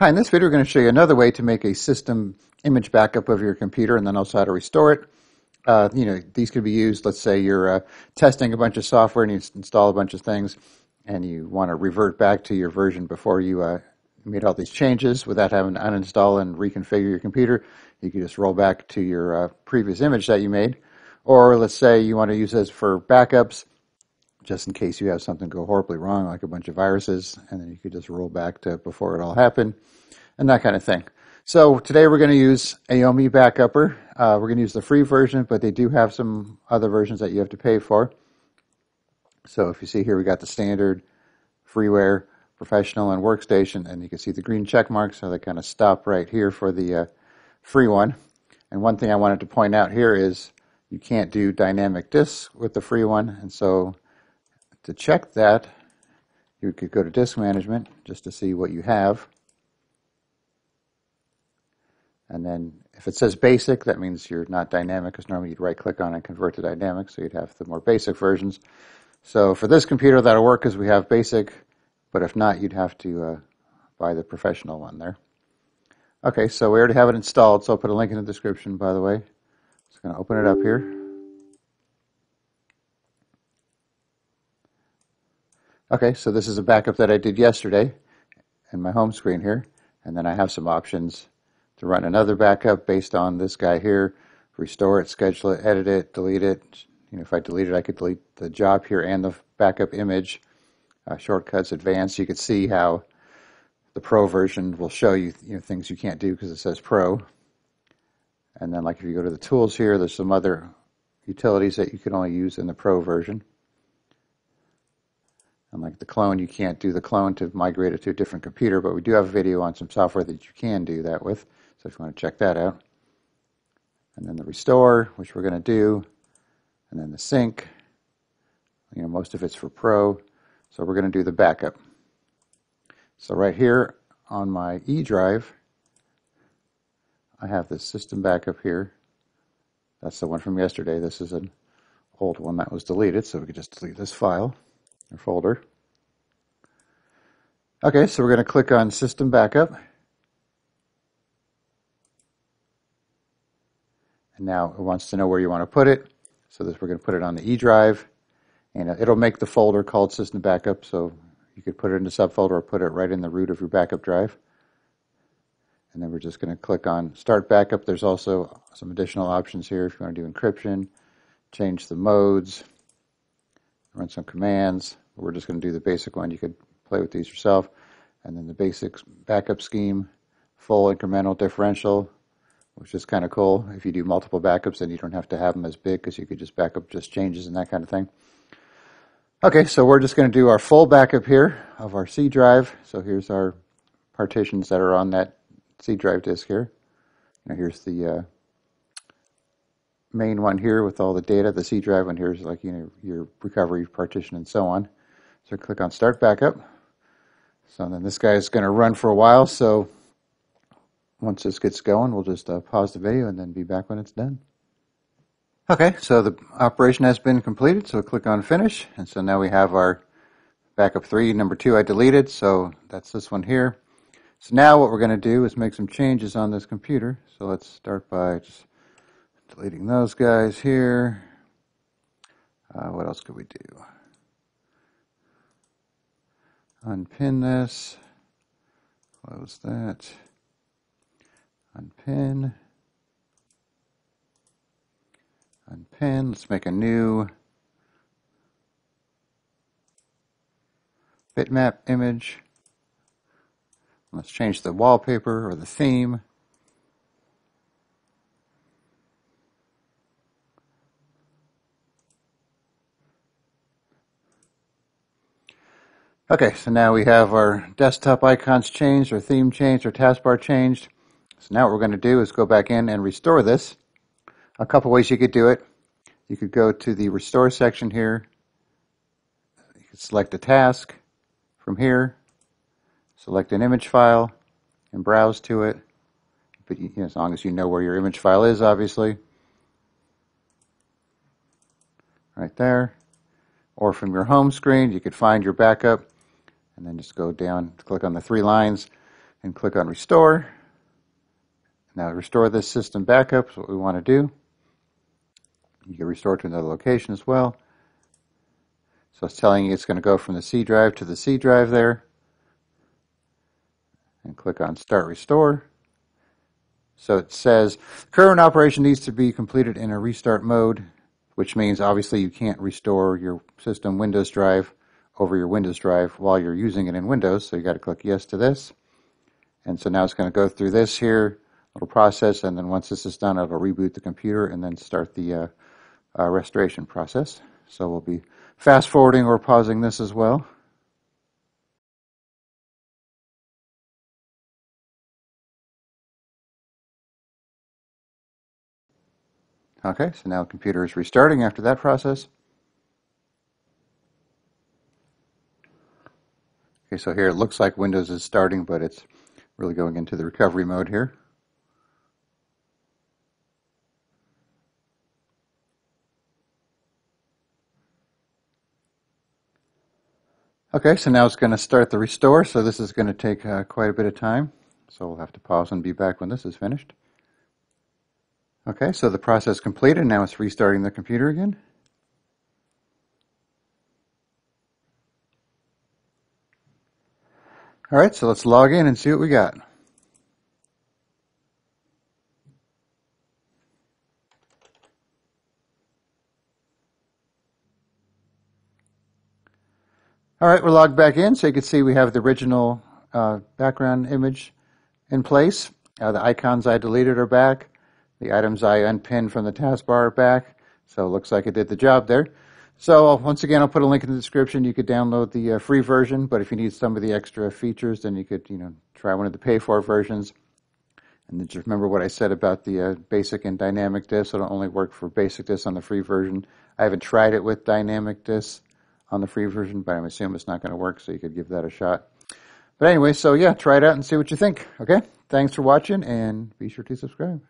Hi, in this video we're going to show you another way to make a system image backup of your computer and then also how to restore it. These could be used, let's say you're testing a bunch of software and you install a bunch of things and you want to revert back to your version before you made all these changes without having to uninstall and reconfigure your computer. You can just roll back to your previous image that you made. Or let's say you want to use this for backups just in case you have something go horribly wrong, like a bunch of viruses, and then you could just roll back to before it all happened, and that kind of thing. So today we're going to use AOMEI Backupper. We're going to use the free version, but they do have some other versions that you have to pay for. So if you see here, we got the standard, freeware, professional, and workstation, and you can see the green check marks, so they kind of stop right here for the free one. And one thing I wanted to point out here is you can't do dynamic disks with the free one, and so to check that, you could go to Disk Management just to see what you have. And then if it says Basic, that means you're not Dynamic, because normally you'd right-click on it and convert to Dynamic, so you'd have the more basic versions. So for this computer, that'll work because we have Basic, but if not, you'd have to buy the professional one there. Okay, so we already have it installed, so I'll put a link in the description, by the way. Just going to open it up here. Okay, so this is a backup that I did yesterday in my home screen here, and then I have some options to run another backup based on this guy here, restore it, schedule it, edit it, delete it. If I delete it, I could delete the job here and the backup image. Shortcuts, advanced. You could see how the pro version will show you, things you can't do because it says pro. And then like if you go to the tools here, there's some other utilities that you can only use in the pro version. And like the clone, you can't do the clone to migrate it to a different computer, but we do have a video on some software that you can do that with, so if you want to check that out. And then the restore, which we're going to do, and then the sync. Most of it's for pro, so we're going to do the backup. So right here on my E drive, I have this system backup here. That's the one from yesterday. This is an old one that was deleted, so we could just delete this file. Or folder. Okay, so we're going to click on System Backup. And now it wants to know where you want to put it. So this, we're going to put it on the E drive. And it'll make the folder called System Backup. So you could put it in the subfolder or put it right in the root of your backup drive. And then we're just going to click on Start Backup. There's also some additional options here if you want to do encryption, change the modes, run some commands. We're just going to do the basic one. You could play with these yourself. And then the basic backup scheme, full, incremental, differential, which is kind of cool. If you do multiple backups, then you don't have to have them as big because you could just back up just changes and that kind of thing. Okay, so we're just going to do our full backup here of our C drive. So here's our partitions that are on that C drive disk here. Now here's the main one here with all the data. The C drive one here is like your recovery partition and so on. So click on Start Backup. So then this guy is going to run for a while. So once this gets going, we'll just pause the video and then be back when it's done. Okay, so the operation has been completed. So click on Finish, and so now we have our backup 3. Number 2 I deleted, so that's this one here. So now what we're going to do is make some changes on this computer. So let's start by just deleting those guys here. What else could we do? Unpin this. Close that. Unpin. Unpin. Let's make a new bitmap image. Let's change the wallpaper or the theme. Okay, so now we have our desktop icons changed, our theme changed, our taskbar changed. So now what we're going to do is go back in and restore this. A couple ways you could do it. You could go to the restore section here. You could select a task from here, select an image file, and browse to it. But as long as you know where your image file is, obviously. Right there. Or from your home screen, you could find your backup. And then just go down, click on the 3 lines, and click on Restore. Now restore this system backup is what we want to do. You can restore to another location as well. So it's telling you it's going to go from the C drive to the C drive there. And click on Start Restore. So it says current operation needs to be completed in a restart mode, which means obviously you can't restore your system Windows drive over your Windows drive while you're using it in Windows. So you got to click yes to this. And so now it's going to go through this here, little process, and then once this is done, it'll reboot the computer and then start the restoration process. So we'll be fast forwarding or pausing this as well. Okay, so now the computer is restarting after that process. Okay, so here it looks like Windows is starting, but it's really going into the recovery mode here. Okay, so now it's going to start the restore, so this is going to take quite a bit of time. So we'll have to pause and be back when this is finished. Okay, so the process completed. Now it's restarting the computer again. All right, so let's log in and see what we got. All right, we're logged back in, so you can see we have the original background image in place. The icons I deleted are back. The items I unpinned from the taskbar are back, so it looks like it did the job there. So once again, I'll put a link in the description. You could download the free version, but if you need some of the extra features, then you could, try one of the pay-for versions. And then just remember what I said about the basic and dynamic disks. It'll only work for basic disks on the free version. I haven't tried it with dynamic disks on the free version, but I'm assuming it's not going to work, so you could give that a shot. But anyway, so yeah, try it out and see what you think. Okay, thanks for watching, and be sure to subscribe.